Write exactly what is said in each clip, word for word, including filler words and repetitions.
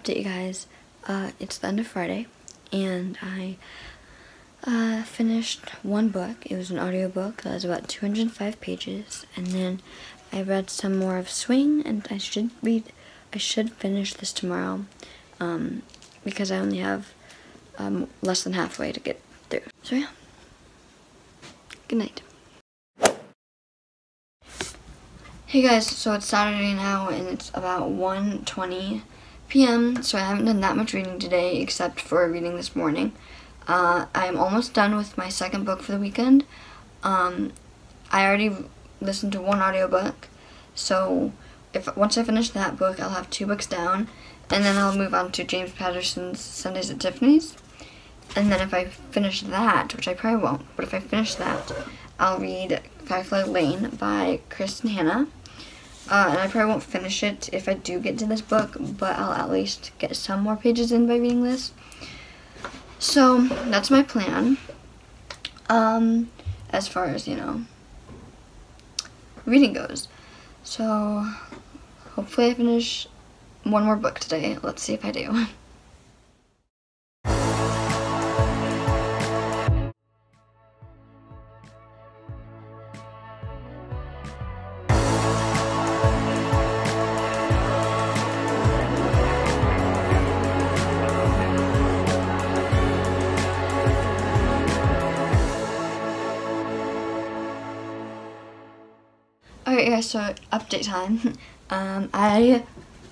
update you guys. Uh, it's the end of Friday, and I uh, finished one book. It was an audiobook that was about two hundred five pages, and then I read some more of Swing, and I should read, I should finish this tomorrow, um, because I only have um, less than halfway to get through. So yeah, good night. Hey guys, so it's Saturday now, and it's about one twenty p m, so I haven't done that much reading today, except for reading this morning. Uh, I'm almost done with my second book for the weekend. Um, I already listened to one audiobook, so if once I finish that book, I'll have two books down, and then I'll move on to James Patterson's Sundays at Tiffany's, and then if I finish that, which I probably won't, but if I finish that, I'll read Firefly Lane by Chris and Hannah. Uh, and I probably won't finish it if I do get to this book, but I'll at least get some more pages in by reading this. So that's my plan. Um, as far as, you know, reading goes. So hopefully I finish one more book today. Let's see if I do. Alright guys, so update time. Um, I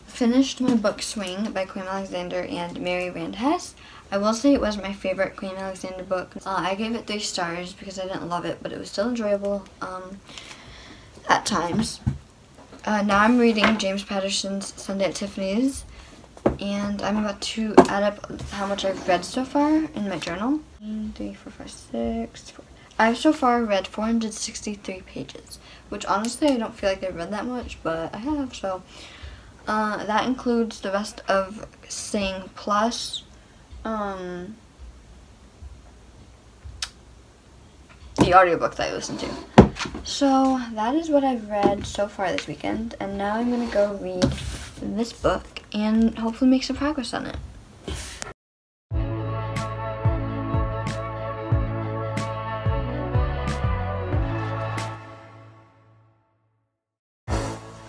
finished my book Swing by Queen Alexander and Mary Rand Hess. I will say it was my favorite Queen Alexander book. Uh, I gave it three stars because I didn't love it, but it was still enjoyable um, at times. Uh, now I'm reading James Patterson's Sunday at Tiffany's, and I'm about to add up how much I've read so far in my journal. three, four, five, six, four. I've so far read four hundred sixty-three pages, which honestly I don't feel like I've read that much, but I have, so. Uh, that includes the rest of Sing plus, um, the audiobook that I listened to. So that is what I've read so far this weekend, and now I'm going to go read this book and hopefully make some progress on it.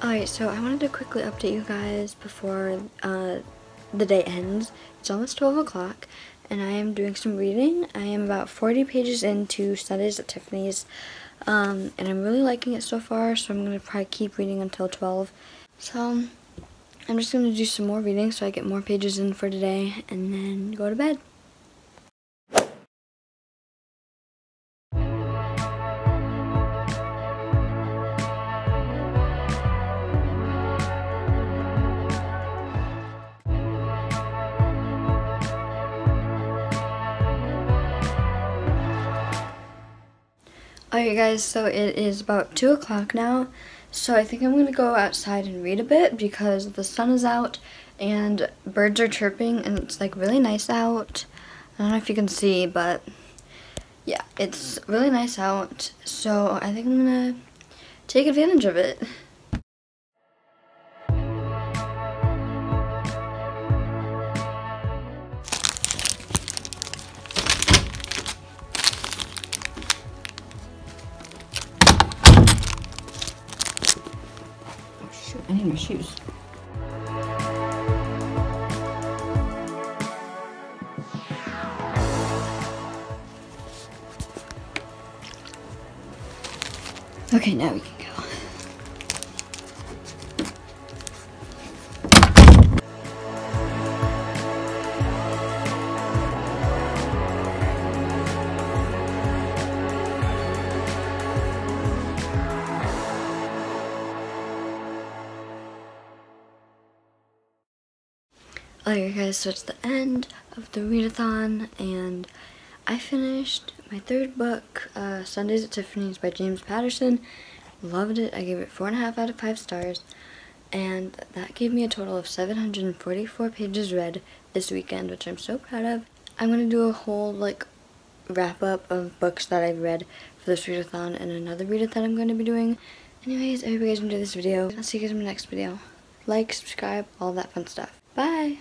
Alright, so I wanted to quickly update you guys before uh, the day ends. It's almost twelve o'clock, and I am doing some reading. I am about forty pages into Sundays at Tiffany's, um, and I'm really liking it so far, so I'm going to probably keep reading until twelve. So I'm just going to do some more reading so I get more pages in for today, and then go to bed. Alright guys, so it is about two o'clock now, so I think I'm going to go outside and read a bit because the sun is out and birds are chirping and it's like really nice out. I don't know if you can see, but yeah, it's really nice out, so I think I'm going to take advantage of it. I need my shoes. Okay, now we can go. Alright guys, so it's the end of the readathon, and I finished my third book, uh, Sundays at Tiffany's by James Patterson. Loved it. I gave it four and a half out of five stars, and that gave me a total of seven hundred forty-four pages read this weekend, which I'm so proud of. I'm gonna do a whole like wrap up of books that I've read for this readathon and another readathon I'm gonna be doing. Anyways, I hope you guys enjoyed this video. I'll see you guys in my next video. Like, subscribe, all that fun stuff. Bye!